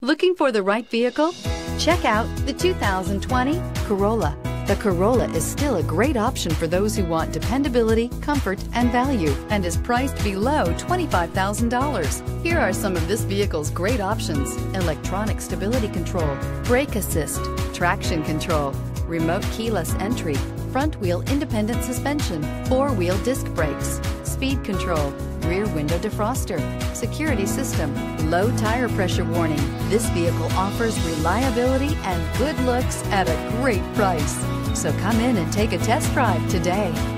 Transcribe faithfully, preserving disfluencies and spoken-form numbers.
Looking for the right vehicle? Check out the two thousand twenty Corolla. The Corolla is still a great option for those who want dependability, comfort, and value, and is priced below twenty-five thousand dollars. Here are some of this vehicle's great options: electronic stability control, brake assist, traction control, remote keyless entry, front wheel independent suspension, four-wheel disc brakes, speed control, rear window defroster, security system, low tire pressure warning. This vehicle offers reliability and good looks at a great price. So come in and take a test drive today.